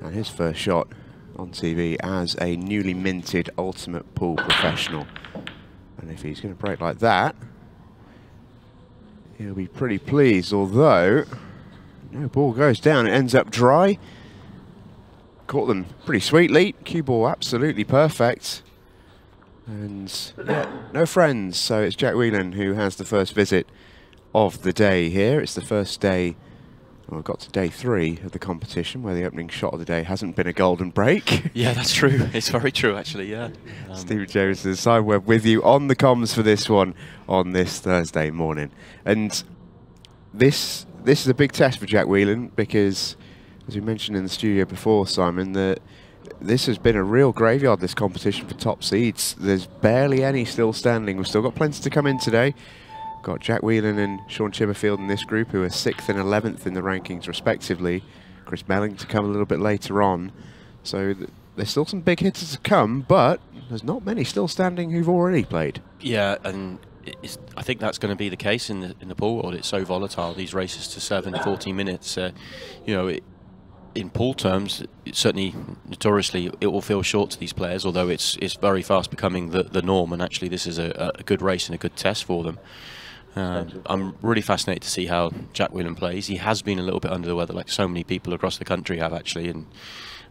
And his first shot on TV as a newly minted ultimate pool professional. And if he's going to break like that, he'll be pretty pleased, although no ball goes down. It ends up dry. Caught them pretty sweetly. Cue ball absolutely perfect. And yeah, no friends. So it's Jack Whelan who has the first visit of the day here. It's the first day. Well, we've got to day 3 of the competition where the opening shot of the day hasn't been a golden break. Yeah, that's true. It's very true, actually, yeah. Stephen Jones to the side web with you on the comms for this one on this Thursday morning. And this is a big test for Jack Whelan because, as we mentioned in the studio before, Simon, that this has been a real graveyard, this competition for top seeds. There's barely any still standing. We've still got plenty to come in today. Got Jack Whelan and Sean Chipperfield in this group, who are 6th and 11th in the rankings respectively. Chris Belling to come a little bit later on. So there's still some big hitters to come, but there's not many still standing who've already played. Yeah, and I think that's going to be the case in the pool world. It's so volatile, these races to 7, 14 minutes. You know, in pool terms, certainly notoriously it will feel short to these players, although it's very fast becoming the norm, and actually this is a good race and a good test for them. I'm really fascinated to see how Jack Whelan plays. He has been a little bit under the weather, like so many people across the country have, actually, and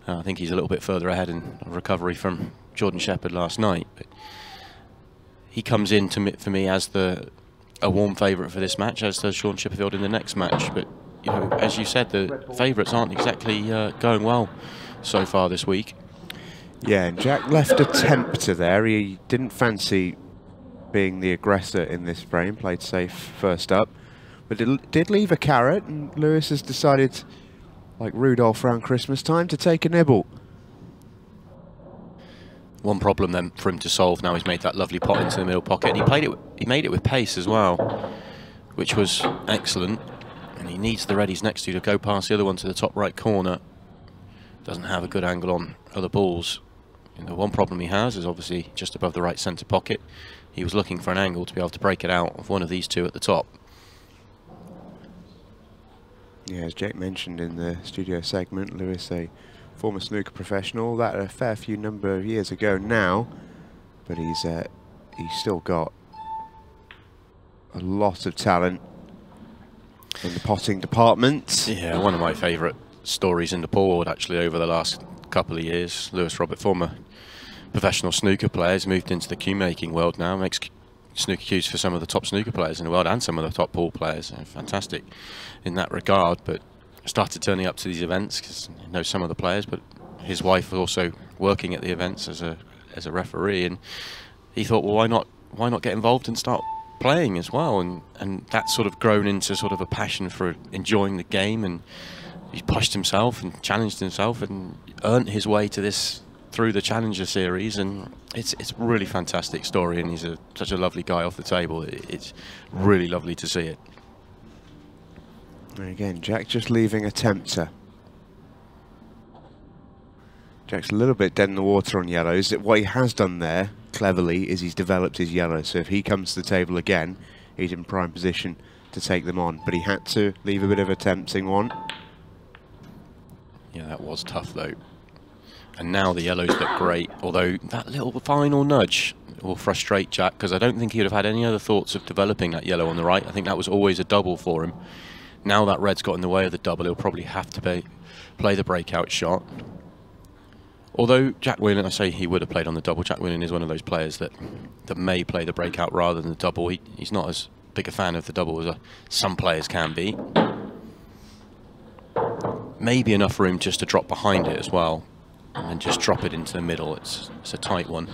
I think he's a little bit further ahead in recovery from Jordan Shepherd last night. But he comes in for me as a warm favourite for this match, as does Sean Chipperfield in the next match. But you know, as you said, the favourites aren't exactly going well so far this week. Yeah, and Jack left a tempter there. He didn't fancy being the aggressor in this frame, played safe first up, but it did leave a carrot, and Lewis has decided, like Rudolph around Christmas time, to take a nibble. One problem then for him to solve now, he's made that lovely pot into the middle pocket, and he made it with pace as well, which was excellent, and he needs the readies next to go past the other one to the top right corner. Doesn't have a good angle on other balls. And the one problem he has is obviously just above the right centre pocket. He was looking for an angle to be able to break it out of one of these two at the top. Yeah, as Jake mentioned in the studio segment, Lewis, a former snooker professional, that a fair few number of years ago now, but he's still got a lot of talent in the potting department. Yeah, one of my favourite stories in the pool world, actually, over the last couple of years. Lewis Roberts, former professional snooker players, moved into the cue making world now, makes snooker cues for some of the top snooker players in the world and some of the top pool players. Fantastic in that regard, but started turning up to these events because he knows some of the players, but his wife was also working at the events as a referee, and he thought, well, why not get involved and start playing as well, and that's sort of grown into sort of a passion for enjoying the game, and he pushed himself and challenged himself and earned his way to this through the Challenger Series, and it's a really fantastic story, and he's such a lovely guy off the table. It's really lovely to see it. And again, Jack just leaving a tempter. Jack's a little bit dead in the water on yellows. What he has done there, cleverly, is he's developed his yellow, so if he comes to the table again, he's in prime position to take them on, but he had to leave a bit of a tempting one. Yeah, that was tough, though. And now the yellows look great, although that little final nudge will frustrate Jack, because I don't think he would have had any other thoughts of developing that yellow on the right. I think that was always a double for him. Now that red's got in the way of the double, he'll probably have to play the breakout shot. Although Jack Whelan, I say he would have played on the double. Jack Whelan is one of those players that may play the breakout rather than the double. He's not as big a fan of the double as some players can be. Maybe enough room just to drop behind it as well, and just drop it into the middle. It's a tight one.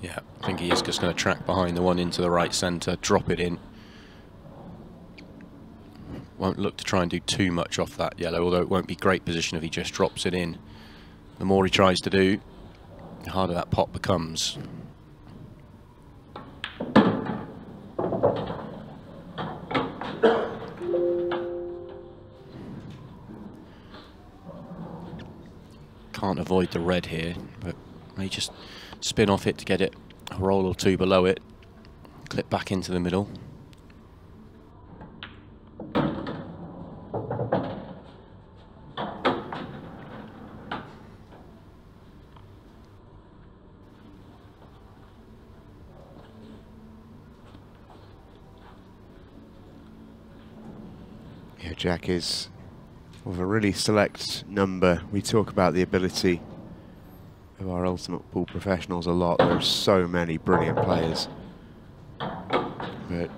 Yeah, I think he is just going to track behind the one into the right centre, drop it in. Won't look to try and do too much off that yellow, although it won't be great position if he just drops it in. The more he tries to do, the harder that pot becomes. Can't avoid the red here, but may just spin off it to get it a roll or two below it. Clip back into the middle. Jack is with a really select number. We talk about the ability of our ultimate pool professionals a lot. There are so many brilliant players, but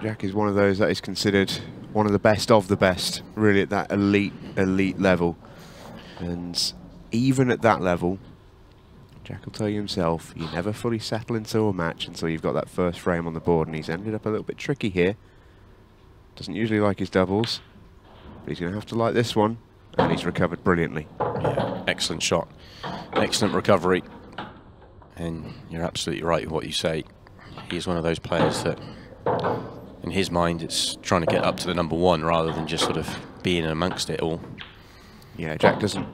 Jack is one of those that is considered one of the best, really, at that elite level. And even at that level, Jack will tell you himself, you never fully settle into a match until you've got that first frame on the board, and he's ended up a little bit tricky here. Doesn't usually like his doubles. But he's going to have to like this one, and he's recovered brilliantly. Yeah, excellent shot, excellent recovery, and you're absolutely right with what you say. He's one of those players that, in his mind, it's trying to get up to the number one rather than just sort of being amongst it all. Yeah, Jack doesn't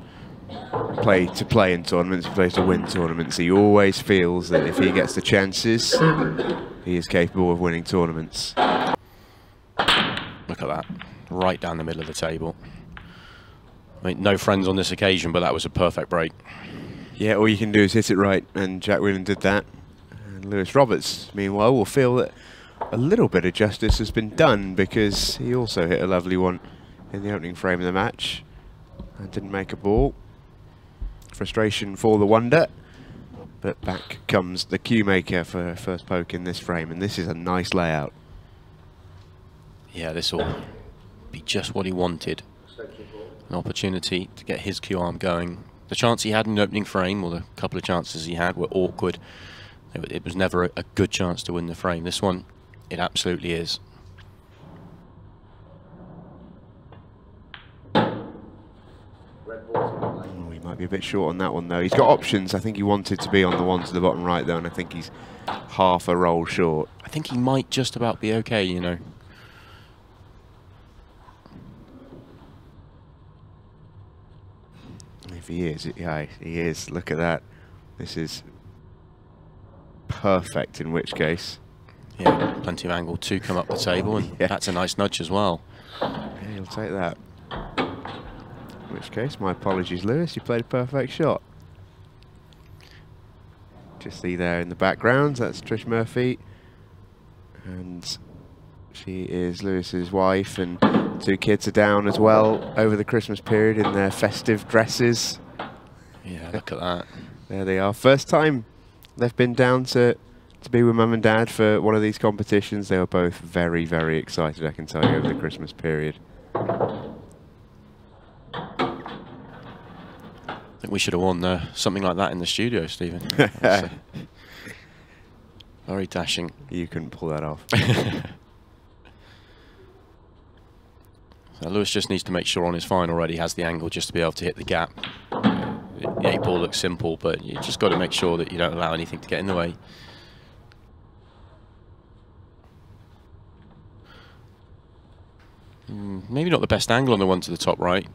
play in tournaments, he plays to win tournaments. He always feels that if he gets the chances, he is capable of winning tournaments. Look at that. Right down the middle of the table. I mean, no friends on this occasion, but that was a perfect break. Yeah, all you can do is hit it right, and Jack Whelan did that. And Lewis Roberts, meanwhile, will feel that a little bit of justice has been done, because he also hit a lovely one in the opening frame of the match and didn't make a ball. Frustration for the wonder, but back comes the cue maker for first poke in this frame, and this is a nice layout. Yeah, this will be just what he wanted. An opportunity to get his cue arm going. The chance he had in the opening frame, or the couple of chances he had, were awkward. It was never a good chance to win the frame. This one, it absolutely is. Oh, he might be a bit short on that one, though. He's got options. I think he wanted to be on the one to the bottom right, though, and I think he's half a roll short. I think he might just about be okay, you know. He is, yeah, he is. Look at that. This is perfect, in which case. Yeah, plenty of angle to come up the table, and yeah, that's a nice nudge as well. Yeah, he'll take that. In which case, my apologies, Lewis, you played a perfect shot. Just see there in the background, that's Trish Murphy. And she is Lewis's wife, and two kids are down as well over the Christmas period in their festive dresses. Yeah, look at that. There they are. First time they've been down to be with mum and dad for one of these competitions. They were both very, very excited, I can tell you, over the Christmas period. I think we should have won something like that in the studio, Stephen. Very dashing. You couldn't pull that off. Lewis just needs to make sure on his final already has the angle just to be able to hit the gap. The 8-ball looks simple, but you just got to make sure that you don't allow anything to get in the way. Maybe not the best angle on the one to the top right.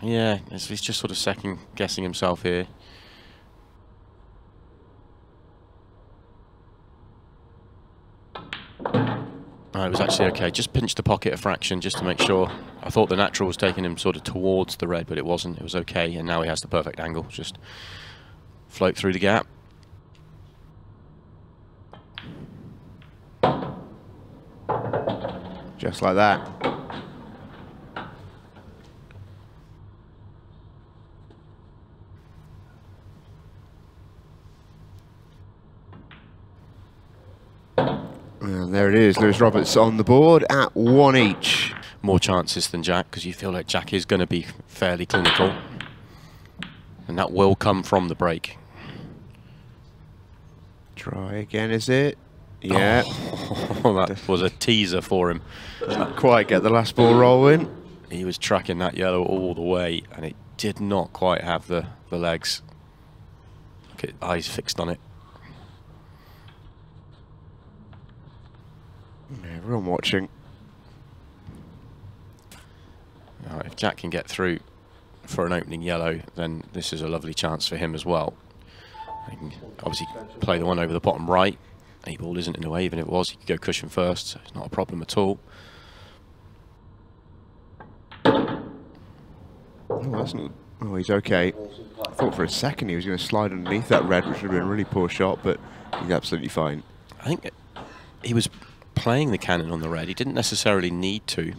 Yeah, he's just sort of second guessing himself here. No, it was actually okay. Just pinched the pocket a fraction just to make sure. I thought the natural was taking him sort of towards the red, but it wasn't. It was okay, and now he has the perfect angle. Just float through the gap. Just like that. And there it is, Lewis Roberts on the board at one each. More chances than Jack, because you feel like Jack is going to be fairly clinical. And that will come from the break. Try again, is it? Yeah. Oh, that was a teaser for him. Didn't quite get the last ball rolling. He was tracking that yellow all the way, and it did not quite have the legs. Look at eyes fixed on it. Everyone watching. Right, if Jack can get through for an opening yellow, then this is a lovely chance for him as well. He can obviously play the one over the bottom right. A ball isn't in the way, even if it was, he could go cushion first, so it's not a problem at all. Oh, that's not, oh, he's okay. I thought for a second he was going to slide underneath that red, which would have been a really poor shot, but he's absolutely fine. I think he was playing the cannon on the red. He didn't necessarily need to,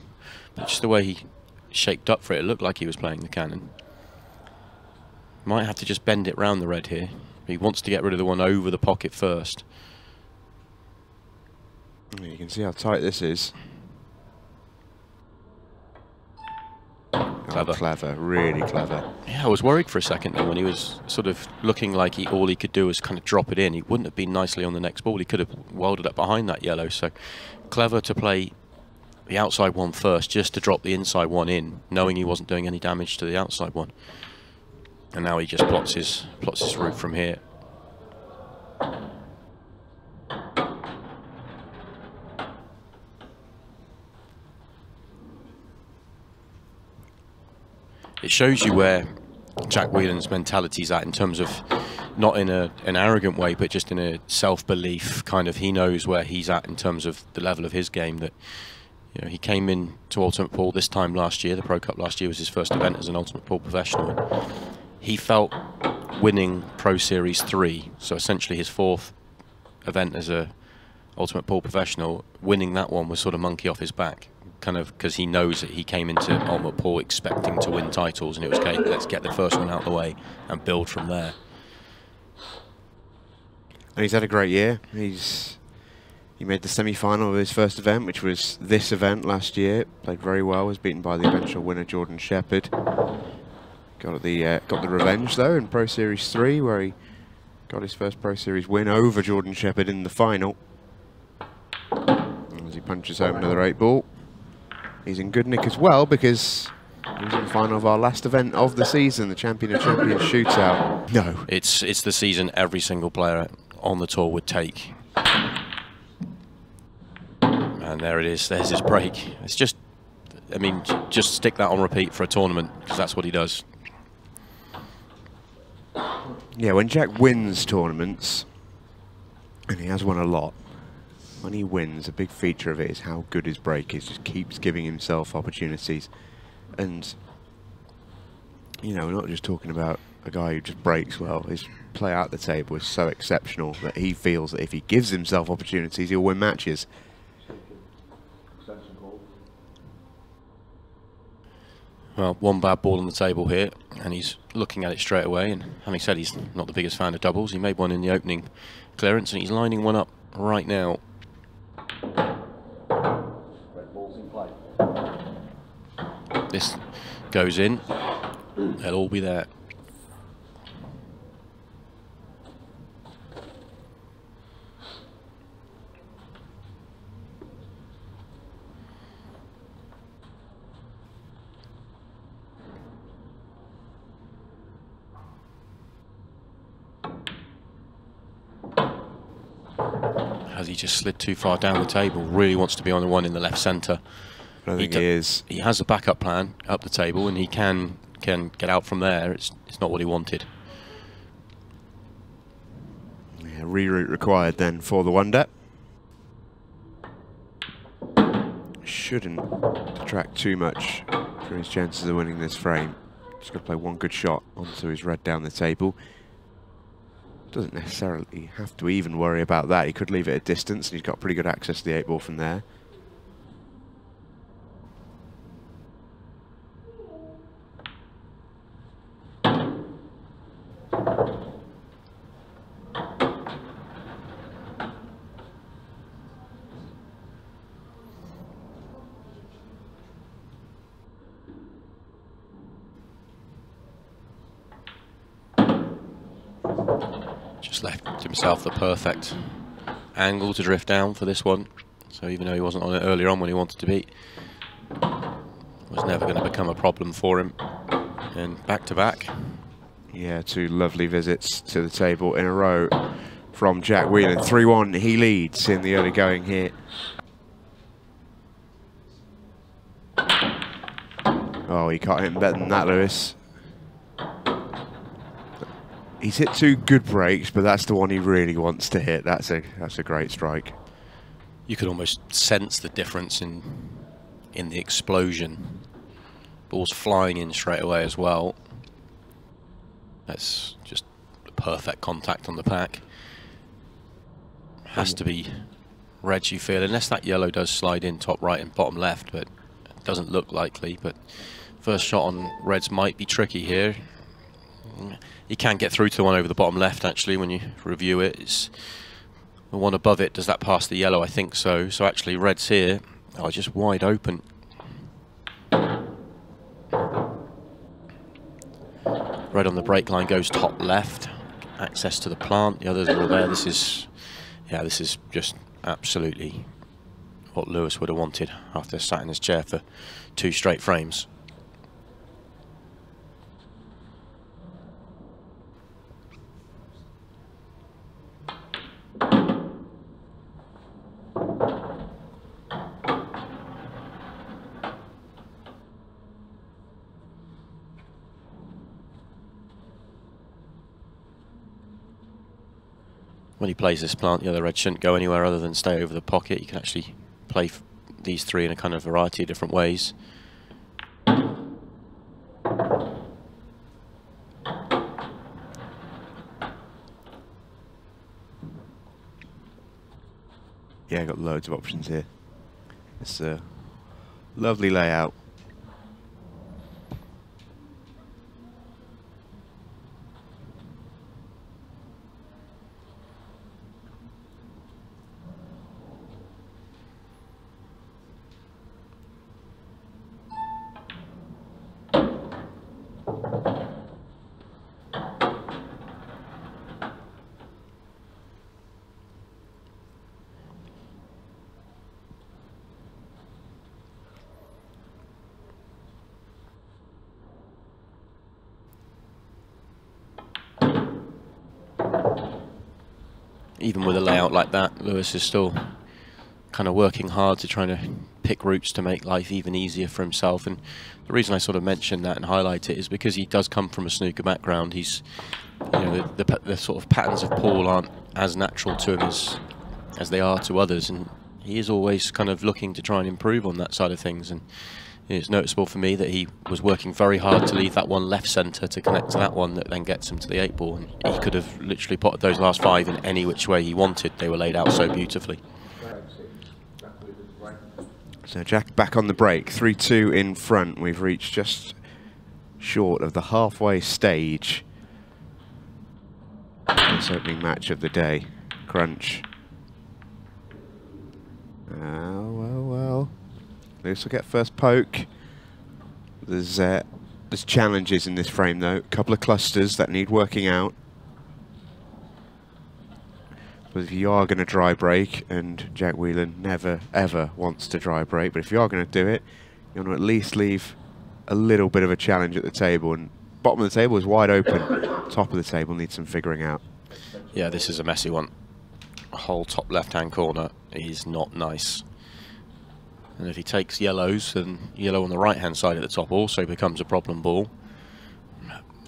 but just the way he shaped up for it, it looked like he was playing the cannon. Might have to just bend it round the red here. He wants to get rid of the one over the pocket first. You can see how tight this is. Clever. Oh, clever, really clever. Yeah, I was worried for a second though when he was sort of looking like he, all he could do was kind of drop it in. He wouldn't have been nicely on the next ball. He could have welded up behind that yellow. So clever to play the outside one first just to drop the inside one in, knowing he wasn't doing any damage to the outside one. And now he just plots his route from here. It shows you where Jack Whelan's mentality is at in terms of, not in an arrogant way, but just in a self-belief kind of, he knows where he's at in terms of the level of his game. That, you know, he came in to Ultimate Pool this time last year. The Pro Cup last year was his first event as an Ultimate Pool professional. He felt winning Pro Series 3, so essentially his fourth event as a Ultimate Pool professional, winning that one was sort of monkey off his back. Kind of because he knows that he came into Ultimate Pool expecting to win titles, and it was okay, let's get the first one out of the way and build from there. And he's had a great year. He made the semi-final of his first event, which was this event last year. Played very well, was beaten by the eventual winner Jordan Shepherd. Got the revenge though in Pro Series 3, where he got his first Pro Series win over Jordan Shepherd in the final. And as he punches home another 8-ball. He's in good nick as well, because he was in the final of our last event of the season, the Champion of Champions shootout. No. It's the season every single player on the tour would take. And there it is. There's his break. It's just, I mean, just stick that on repeat for a tournament, because that's what he does. Yeah, when Jack wins tournaments, and he has won a lot, when he wins, a big feature of it is how good his break is. Just keeps giving himself opportunities. And, you know, we're not just talking about a guy who just breaks well. His play at the table is so exceptional that he feels that if he gives himself opportunities, he'll win matches. Well, one bad ball on the table here, and he's looking at it straight away. And having said he's not the biggest fan of doubles, he made one in the opening clearance, and he's lining one up right now. This goes in, they'll all be there. As he just slid too far down the table, really wants to be on the one in the left centre. I think he is. He has a backup plan up the table, and he can get out from there. It's not what he wanted. Yeah, reroute required then for the wonder. Shouldn't detract too much for his chances of winning this frame. Just got to play one good shot onto his red down the table. Doesn't necessarily have to even worry about that. He could leave it at distance, and he's got pretty good access to the 8-ball from there. Just left himself the perfect angle to drift down for this one. So even though he wasn't on it earlier on when he wanted to be, it was never going to become a problem for him. And back to back. Yeah, two lovely visits to the table in a row from Jack Whelan. 3-1, he leads in the early going here. Oh, he can't hit him better than that, Lewis. He's hit two good breaks, but that's the one he really wants to hit. That's a great strike. You could almost sense the difference in the explosion. Ball's flying in straight away as well. That's just perfect contact on the pack. Has to be red, you feel, unless that yellow does slide in top right and bottom left, but it doesn't look likely. But first shot on reds might be tricky here. You can get through to one over the bottom left, actually, when you review it. It's the one above it. Does that pass the yellow? I think so. So actually reds here are just wide open. Red on the brake line goes top left. Access to the plant. The others are all there. This is, yeah, this is just absolutely what Lewis would have wanted after sat in his chair for two straight frames. When he plays this plant, the other red shouldn't go anywhere other than stay over the pocket. You can actually play these three in a kind of variety of different ways. Yeah, got loads of options here. It's a lovely layout. Even with a layout like that, Lewis is still kind of working hard to try to pick routes to make life even easier for himself. And the reason I sort of mention that and highlight it is because he does come from a snooker background. He's, you know, the sort of patterns of Paul aren't as natural to him as they are to others, and he is always kind of looking to try and improve on that side of things. And it's noticeable for me that he was working very hard to leave that one left centre to connect to that one that then gets him to the 8 ball. And he could have literally potted those last 5 in any which way he wanted. They were laid out so beautifully. So Jack back on the break, 3-2 in front. We've reached just short of the halfway stage. This opening match of the day, crunch. Well. Lewis will get first poke. There's challenges in this frame though. A couple of clusters that need working out. But if you are going to dry break, and Jack Whelan never ever wants to dry break, but if you are going to do it, you want to at least leave a little bit of a challenge at the table. And bottom of the table is wide open. Top of the table needs some figuring out. Yeah, this is a messy one. A whole top left-hand corner is not nice. And if he takes yellows, then yellow on the right-hand side at the top also becomes a problem ball.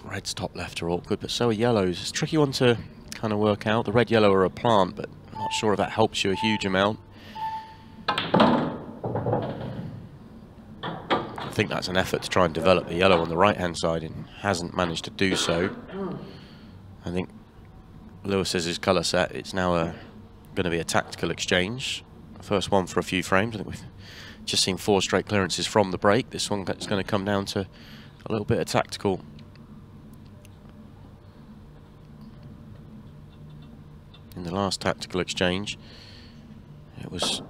Red's top left are awkward, but so are yellows. It's a tricky one to kind of work out. The red, yellow are a plant, but I'm not sure if that helps you a huge amount. I think that's an effort to try and develop the yellow on the right-hand side and hasn't managed to do so. I think Lewis says his colour set. It's now going to be a tactical exchange. First one for a few frames. I think we've just seen 4 straight clearances from the break. This one is going to come down to a little bit of tactical. In the last tactical exchange, it was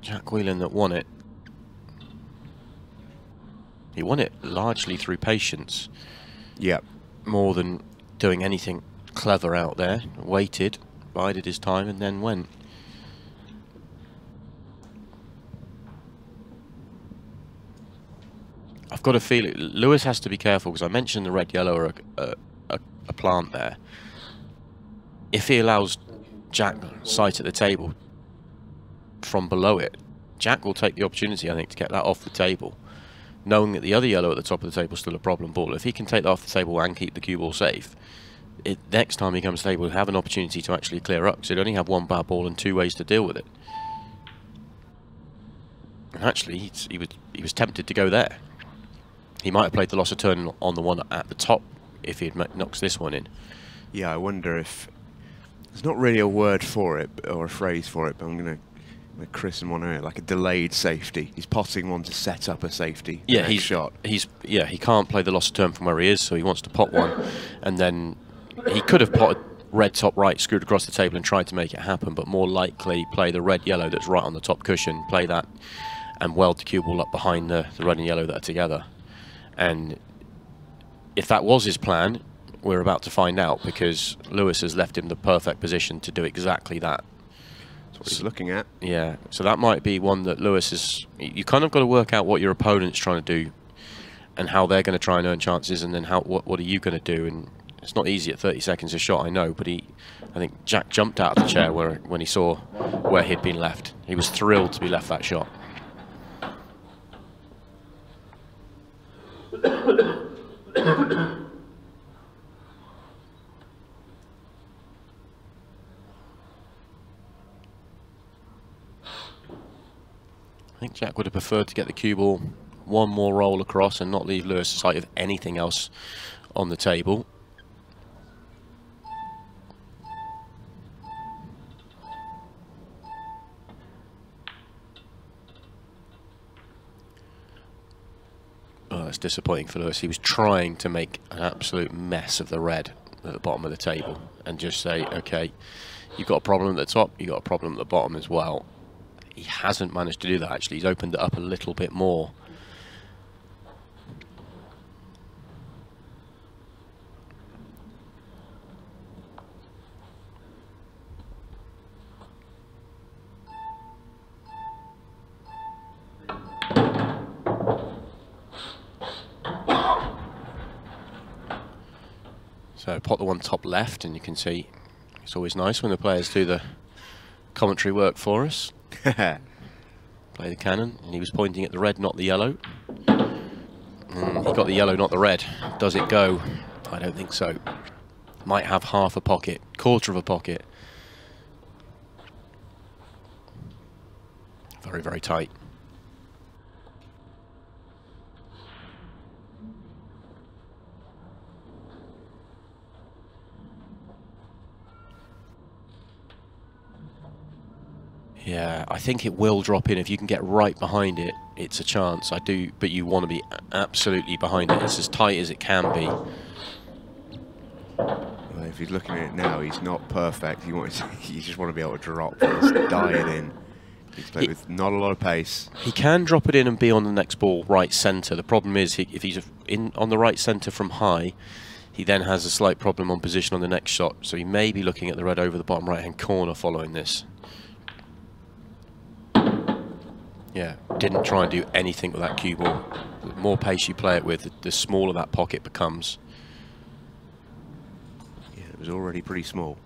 Jack Whelan that won it. He won it largely through patience. Yeah. More than doing anything clever out there. Waited, bided his time, and then went. I've got a feeling Lewis has to be careful, because I mentioned the red, yellow are a plant there. If he allows Jack sight at the table from below it, Jack will take the opportunity, I think, to get that off the table. knowing that the other yellow at the top of the table is still a problem ball. If he can take that off the table and keep the cue ball safe, next time he comes to the table, he'll have an opportunity to actually clear up, because he'd only have one bad ball and two ways to deal with it. And actually, he was tempted to go there. He might have played the loss of turn on the one at the top if he had knocks this one in. Yeah, I wonder if... There's not really a word for it, or a phrase for it, but I'm going to... christen one here, like a delayed safety. He's potting one to set up a safety. Yeah, he's shot. He can't play the loss of turn from where he is, so he wants to pot one, and then he could have potted red top right, screwed across the table, and tried to make it happen. But more likely, play the red yellow that's right on the top cushion, play that, and weld the cue ball up behind the red and yellow that are together. And if that was his plan, we're about to find out, because Lewis has left him the perfect position to do exactly that. What he's looking at. Yeah, so that might be one that Lewis is... You kind of got to work out what your opponent's trying to do and how they're going to try and earn chances, and then how what are you going to do. And it's not easy at 30 seconds a shot, I know, but I think Jack jumped out of the chair when he saw where he'd been left. He was thrilled to be left that shot. I think Jack would have preferred to get the cue ball one more roll across and not leave Lewis sight of anything else on the table. Oh, that's disappointing for Lewis. He was trying to make an absolute mess of the red at the bottom of the table and just say, okay, you've got a problem at the top, you've got a problem at the bottom as well. He hasn't managed to do that, actually. He's opened it up a little bit more. So pot the one top left, and you can see it's always nice when the players do the commentary work for us. Play the cannon, and he was pointing at the red, not the yellow. He got the yellow, not the red. Does it go? I don't think so. Might have half a pocket, quarter of a pocket. Very, very tight. Yeah, I think it will drop in. If you can get right behind it, it's a chance. I do, but you want to be absolutely behind it. It's as tight as it can be. Well, if he's looking at it now, he's not perfect. You just want to be able to drop this, die it in. He's played with not a lot of pace. He can drop it in and be on the next ball right centre. The problem is if he's on the right centre from high, he then has a slight problem on position on the next shot. So he may be looking at the red over the bottom right-hand corner following this. Yeah, didn't try and do anything with that cue ball. The more pace you play it with, the smaller that pocket becomes. Yeah, it was already pretty small.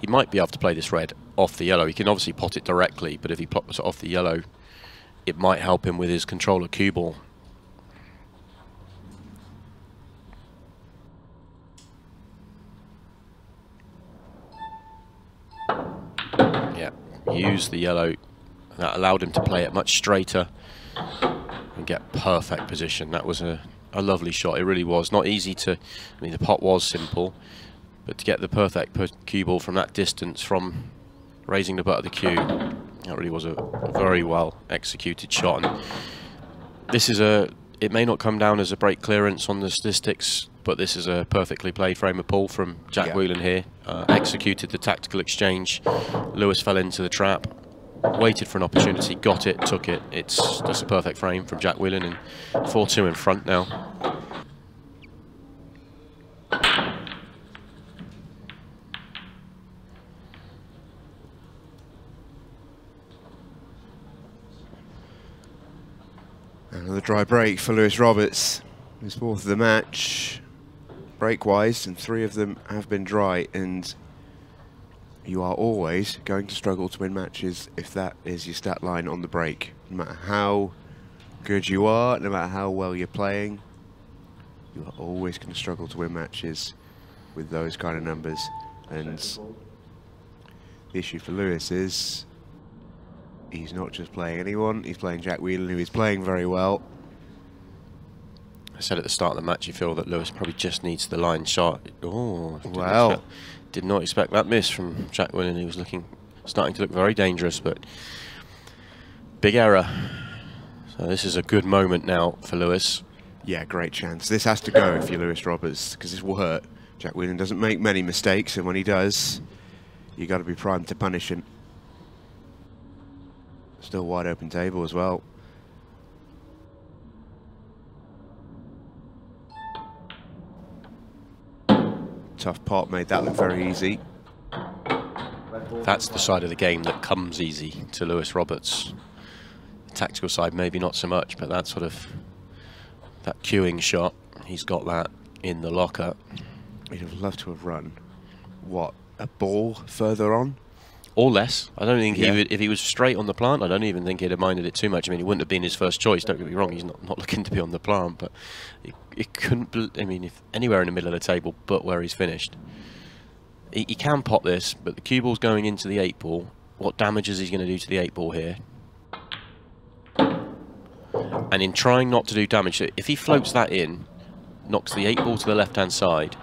He might be able to play this red off the yellow. He can obviously pot it directly, but if he pots it off the yellow, it might help him with his control of cue ball. Yeah, use the yellow. That allowed him to play it much straighter and get perfect position. That was a lovely shot. It really was. Not easy to... I mean, the pot was simple, but to get the perfect cue ball from that distance, from raising the butt of the cue, that really was a very well executed shot. And this is it may not come down as a break clearance on the statistics, but this is a perfectly played frame of ball from Jack Whelan here. Executed the tactical exchange. Lewis fell into the trap. Waited for an opportunity, got it, took it. It's just a perfect frame from Jack Whelan, and 4-2 in front now. Another dry break for Lewis Roberts. His fourth of the match, break-wise, and three of them have been dry, and you are always going to struggle to win matches if that is your stat line on the break. No matter how good you are, no matter how well you're playing, you are always going to struggle to win matches with those kind of numbers. And the issue for Lewis is he's not just playing anyone, he's playing Jack Whelan, who is playing very well. I said at the start of the match, you feel that Lewis probably just needs the line shot. Oh, well, did not expect that miss from Jack Whelan. He was looking, starting to look very dangerous, but big error. So this is a good moment now for Lewis. Yeah, great chance. This has to go if you're Lewis Roberts, because this will hurt. Jack Whelan doesn't make many mistakes, and when he does, you got to be primed to punish him. Still wide open table as well. Tough pot, made that look very easy. That's the side of the game that comes easy to Lewis Roberts. The tactical side maybe not so much, but that sort of, that cueing shot, he's got that in the locker. He'd have loved to have run, what, a ball further on? Or less. I don't think he would, if he was straight on the plant, I don't even think he'd have minded it too much. I mean, it wouldn't have been his first choice, don't get me wrong, he's not looking to be on the plant, but it couldn't, I mean, if anywhere in the middle of the table but where he's finished. He can pot this, but the cue ball's going into the 8 ball. What damage is he going to do to the 8 ball here? And in trying not to do damage, if he floats that in, knocks the 8 ball to the left-hand side,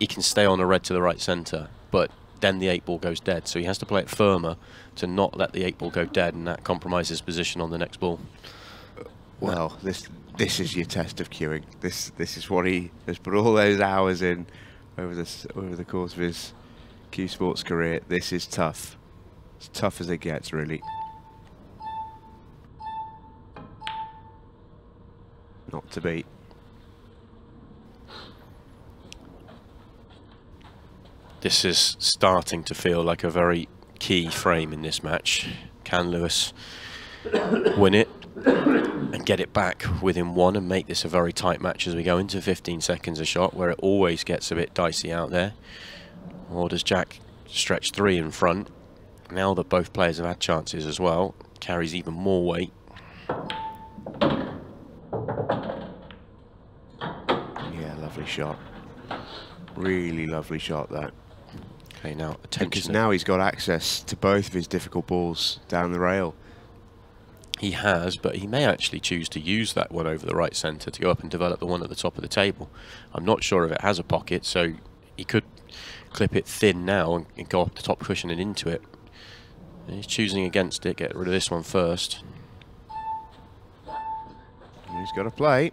he can stay on a red to the right centre, but then the 8 ball goes dead. So he has to play it firmer to not let the 8 ball go dead, and that compromises position on the next ball. Well, this is your test of queuing. This is what he has put all those hours in over the course of his Q Sports career. This is tough. It's tough as it gets, really. Not to beat. This is starting to feel like a very key frame in this match. Can Lewis win it and get it back within one and make this a very tight match as we go into 15 seconds a shot, where it always gets a bit dicey out there? Or does Jack stretch three in front? Now that both players have had chances as well, carries even more weight. Yeah, lovely shot. Really lovely shot, that. Okay, now attention. Because now he's got access to both of his difficult balls down the rail. He has, but he may actually choose to use that one over the right centre to go up and develop the one at the top of the table. I'm not sure if it has a pocket, so he could clip it thin now and go up the top cushion and into it. And he's choosing against it. Get rid of this one first. And he's got a play.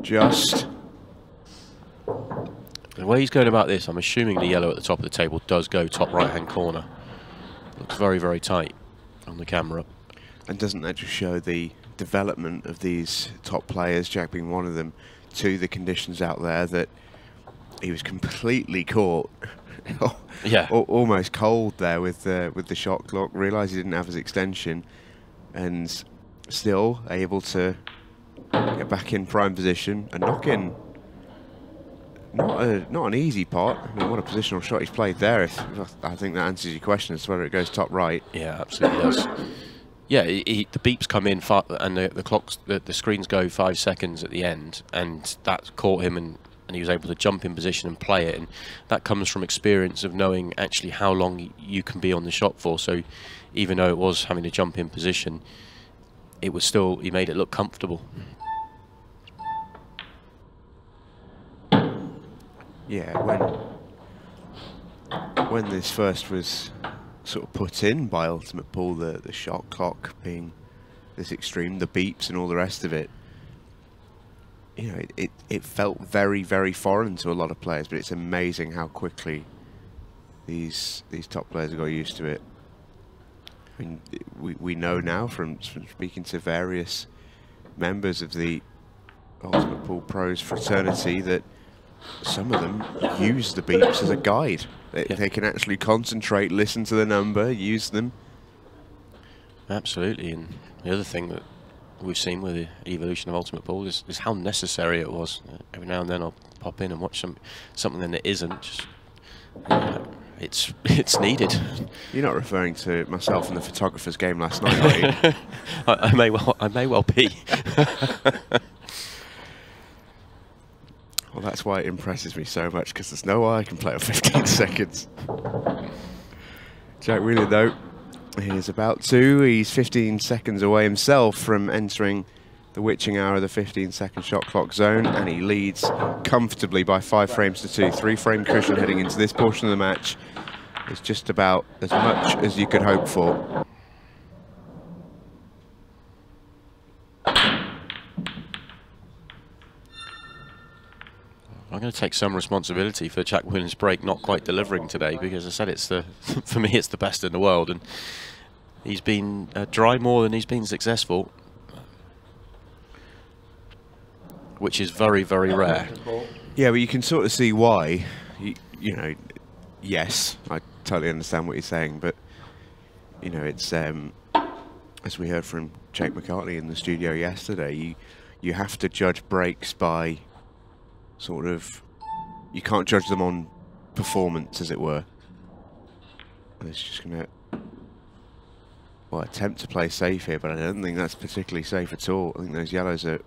Just. The way he's going about this, I'm assuming the yellow at the top of the table does go top right-hand corner. Looks very, very tight on the camera. And doesn't that just show the development of these top players, Jack being one of them, to the conditions out there, that he was completely caught, yeah, almost cold there with the shot clock, realised he didn't have his extension, and still able to get back in prime position and knock in. Not an easy pot. I mean, what a positional shot he's played there. I think that answers your question as to whether it goes top right. Yeah, absolutely does. Yeah, the beeps come in far, and the screens go 5 seconds at the end, and that caught him, and he was able to jump in position and play it. And that comes from experience of knowing actually how long you can be on the shot for. So even though it was having to jump in position, it was still, he made it look comfortable. Yeah, when this first was sort of put in by Ultimate Pool, the shot clock being this extreme, the beeps and all the rest of it, you know, it felt very, very foreign to a lot of players, but it's amazing how quickly these top players have got used to it. I mean, we know now from speaking to various members of the Ultimate Pool Pros fraternity that some of them use the beeps as a guide. They can actually concentrate, listen to the number, use them. Absolutely. And the other thing that we've seen with the evolution of Ultimate Pool is how necessary it was. Every now and then I'll pop in and watch something that isn't. it's needed. You're not referring to myself and the photographer's game last night, are you? I may well be. Well, that's why it impresses me so much, because there's no way I can play on 15 seconds. Jack Whelan, though, he's about to. He's 15 seconds away himself from entering the witching hour of the 15-second shot clock zone, and he leads comfortably by 5 frames to 2. 3-frame cushion heading into this portion of the match. It's just about as much as you could hope for. I'm going to take some responsibility for Jack Whelan's break not quite delivering today, because I said it's the, for me, it's the best in the world, and he's been dry more than he's been successful, which is very, very rare. Yeah, but you can sort of see why. You know, yes, I totally understand what you're saying, but, you know, it's, as we heard from Jake McCartney in the studio yesterday, you have to judge breaks by sort of, you can't judge them on performance, as it were. And it's just going to, well, attempt to play safe here, but I don't think that's particularly safe at all. I think those yellows are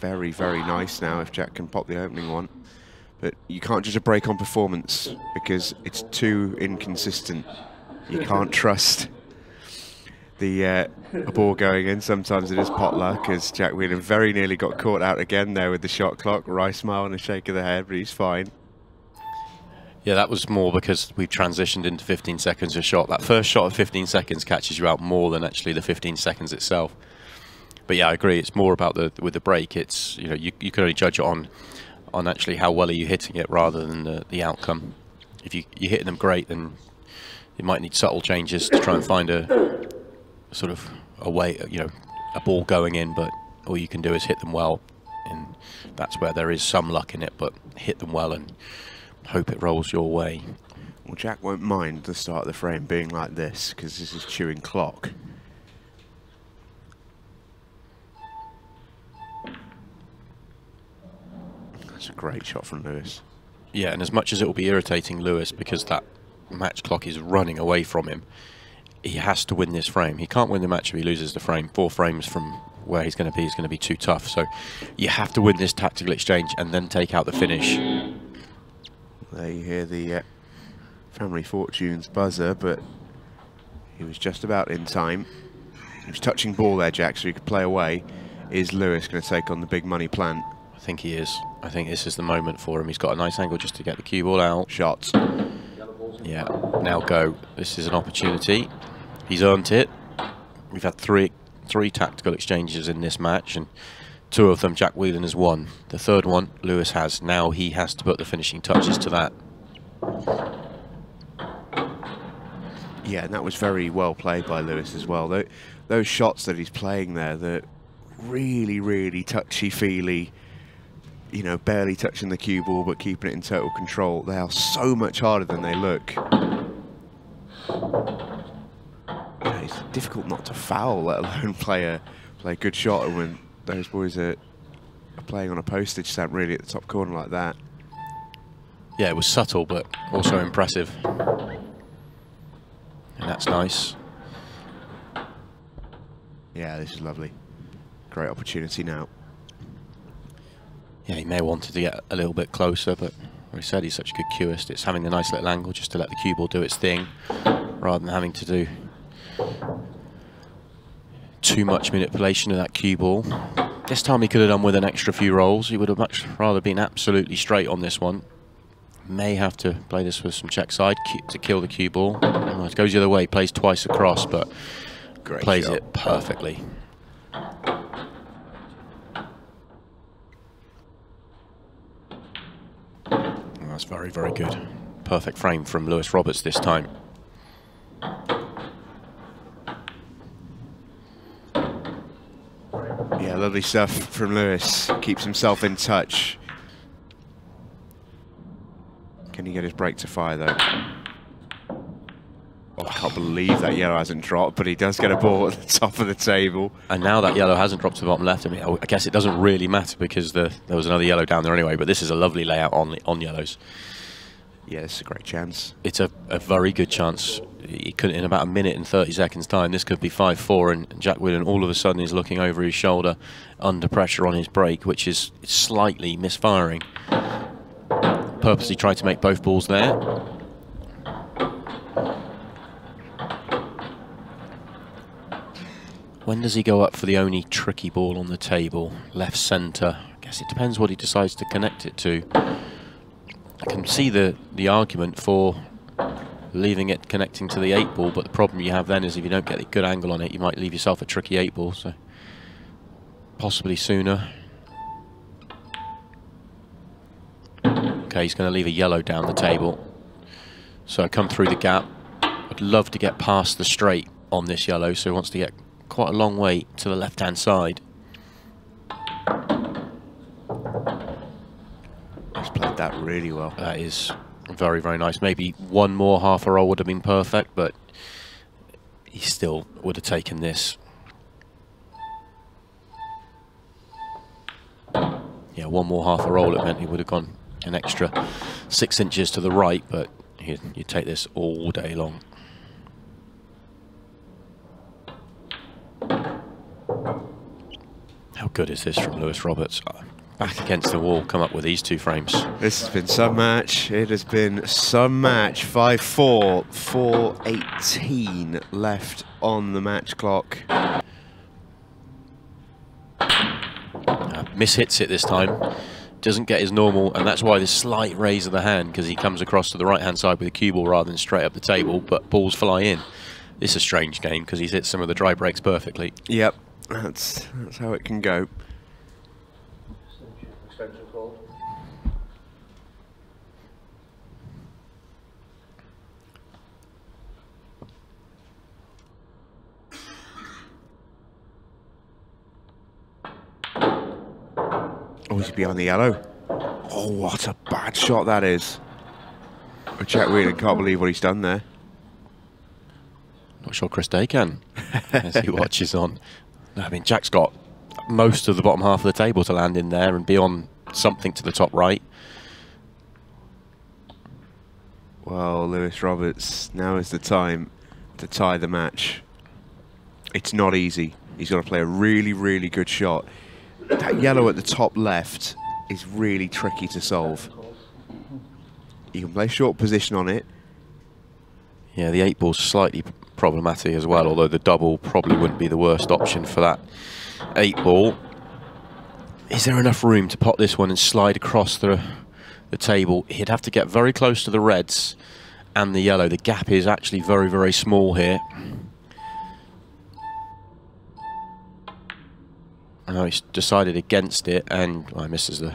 very, very nice now, if Jack can pop the opening one. But you can't judge a break on performance, because it's too inconsistent. You can't trust the a ball going in. Sometimes it is pot luck, as Jack Whelan very nearly got caught out again there with the shot clock. Wry smile and a shake of the head, but he's fine. Yeah, that was more because we transitioned into 15 seconds a shot. That first shot of 15 seconds catches you out more than actually the 15 seconds itself. But yeah, I agree. It's more about with the break. It's, you know, you can only judge it on actually how well are you hitting it, rather than the outcome. If you're hitting them great, then you might need subtle changes to try and find a sort of a way, you know, a ball going in. But all you can do is hit them well, and that's where there is some luck in it. But hit them well and hope it rolls your way. Well, Jack won't mind the start of the frame being like this, because this is chewing clock. That's a great shot from Lewis. Yeah, and as much as it will be irritating Lewis, because that match clock is running away from him, he has to win this frame. He can't win the match if he loses the frame. 4 frames from where he's going to be is going to be too tough. So you have to win this tactical exchange and then take out the finish. There you hear the Family Fortunes buzzer, but he was just about in time. He was touching ball there, Jack, so he could play away. Is Lewis going to take on the big money plant? I think he is. I think this is the moment for him. He's got a nice angle just to get the cue ball out. Shots. Yeah, now go. This is an opportunity. He's earned it. We've had three tactical exchanges in this match, and 2 of them Jack Whelan has won. The 3rd one, Lewis has. Now he has to put the finishing touches to that. Yeah, and that was very well played by Lewis as well. Those shots that he's playing there, that really, really touchy-feely, you know, barely touching the cue ball but keeping it in total control. They are so much harder than they look. Yeah, it's difficult not to foul, let alone play a good shot. And when those boys are playing on a postage stamp really at the top corner like that. Yeah, it was subtle but also impressive. And that's nice. Yeah, this is lovely. Great opportunity now. Yeah, he may have wanted to get a little bit closer, but like I said, he's such a good cueist. It's having a nice little angle just to let the cue ball do its thing, rather than having to do too much manipulation of that cue ball. This time he could have done with an extra few rolls. He would have much rather been absolutely straight on this one. May have to play this with some check side to kill the cue ball. Oh, it goes the other way, plays twice across, but great plays shot. It perfectly. That's very, very good. Perfect frame from Lewis Roberts this time. Yeah, lovely stuff from Lewis. Keeps himself in touch. Can he get his break to fire, though? Oh, I can't believe that yellow hasn't dropped, but he does get a ball at the top of the table. And now that yellow hasn't dropped to the bottom left. I mean, I guess it doesn't really matter because there was another yellow down there anyway, but this is a lovely layout on yellows. Yeah, it's a great chance. It's a very good chance. He could, in about a minute and 30 seconds time, this could be 5-4, and Jack Whelan all of a sudden is looking over his shoulder under pressure on his break, which is slightly misfiring. Purposely tried to make both balls there. When does he go up for the only tricky ball on the table? Left centre. I guess it depends what he decides to connect it to. I can see the argument for leaving it connecting to the 8-ball, but the problem you have then is if you don't get a good angle on it, you might leave yourself a tricky 8-ball, so possibly sooner. Okay, he's going to leave a yellow down the table. So I come through the gap. I'd love to get past the straight on this yellow, so he wants to get quite a long way to the left-hand side. He's played that really well. That is very, very nice. Maybe one more half a roll would have been perfect, but he still would have taken this. Yeah, one more half a roll, it meant he would have gone an extra 6 inches to the right, but you take this all day long. How good is this from Lewis Roberts? Back against the wall, come up with these two frames. This has been some match. It has been some match. 5-4, 4:18 left on the match clock. Mishits it this time. Doesn't get his normal, and that's why this slight raise of the hand, because he comes across to the right-hand side with a cue ball rather than straight up the table, but balls fly in. This is a strange game, because he's hit some of the dry breaks perfectly. Yep, that's how it can go. Oh, he's behind the yellow. Oh, what a bad shot that is. Jack Whelan can't believe what he's done there. Not sure Chris Day can, as he watches on. No, I mean, Jack's got most of the bottom half of the table to land in there and be on something to the top right. Well, Lewis Roberts, now is the time to tie the match. It's not easy. He's got to play a really, really good shot. That yellow at the top left is really tricky to solve. You can play short position on it. Yeah, the 8-ball's slightly problematic as well, although the double probably wouldn't be the worst option for that 8-ball. Is there enough room to pot this one and slide across the table? He'd have to get very close to the reds and the yellow. The gap is actually very, very small here. No, he's decided against it, and well, misses the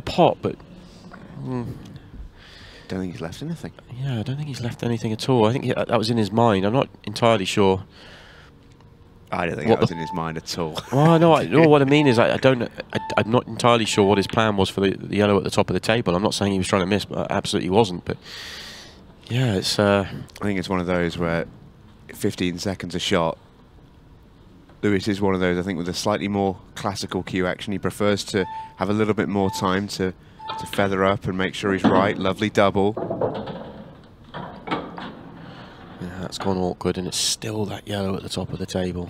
pot, but don't think he's left anything. Yeah, I don't think he's left anything at all. I think that was in his mind. I'm not entirely sure. I don't think that was in his mind at all. Well, no, what I mean is I'm not entirely sure what his plan was for the yellow at the top of the table. I'm not saying he was trying to miss, but I absolutely wasn't. But yeah, it's. I think it's one of those where 15 seconds a shot. Lewis is one of those, I think, with a slightly more classical cue action. He prefers to have a little bit more time to feather up and make sure he's right. Lovely double. Yeah, that's gone awkward, and it's still that yellow at the top of the table.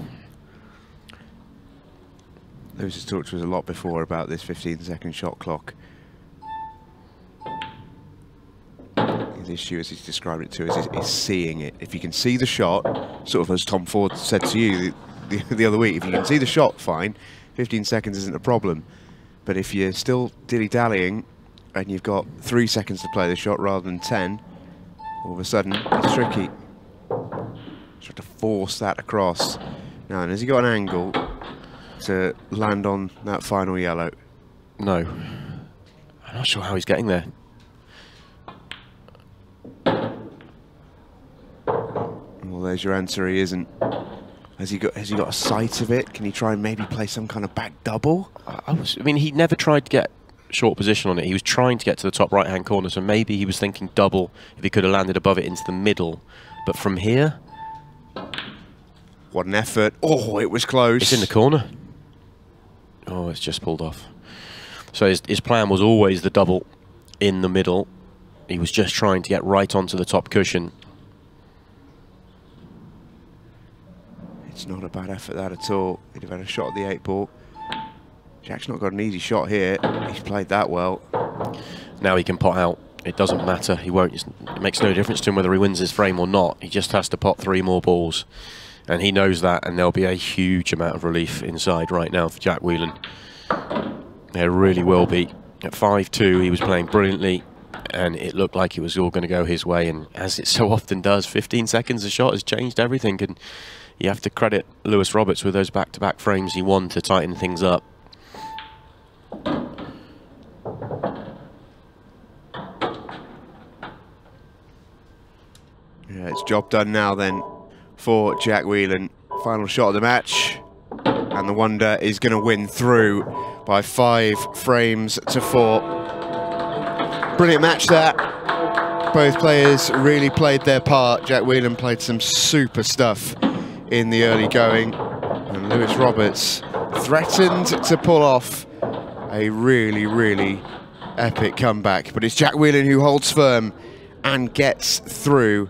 Lewis has talked to us a lot before about this 15-second shot clock. The issue, as he's described it to us, is seeing it. If you can see the shot, sort of as Tom Ford said to you the other week, if you can see the shot, fine, 15 seconds isn't a problem. But if you're still dilly-dallying and you've got 3 seconds to play the shot rather than 10, all of a sudden it's tricky. Just have to force that across. Now, and has he got an angle to land on that final yellow? No. I'm not sure how he's getting there. Well, there's your answer. He isn't. Has he got a sight of it? Can he try and maybe play some kind of back double? I mean, he never tried to get short position on it. He was trying to get to the top right-hand corner, so maybe he was thinking double if he could have landed above it into the middle. But from here... What an effort. Oh, it was close. It's in the corner. Oh, it's just pulled off. So his plan was always the double in the middle. He was just trying to get right onto the top cushion. It's not a bad effort, that, at all. He'd have had a shot at the 8-ball. Jack's not got an easy shot here. He's played that well. Now he can pot out. It doesn't matter. He won't. It makes no difference to him whether he wins his frame or not. He just has to pot 3 more balls. And he knows that, and there'll be a huge amount of relief inside right now for Jack Whelan. There really will be. At 5-2, he was playing brilliantly, and it looked like it was all going to go his way. And as it so often does, 15 seconds a shot has changed everything. And you have to credit Lewis Roberts with those back-to-back frames he won to tighten things up. Yeah, it's job done now then for Jack Whelan. Final shot of the match, and the Wonder is going to win through by 5 frames to 4. Brilliant match there. Both players really played their part. Jack Whelan played some super stuff in the early going, and Lewis Roberts threatened to pull off a really, really epic comeback. But it's Jack Whelan who holds firm and gets through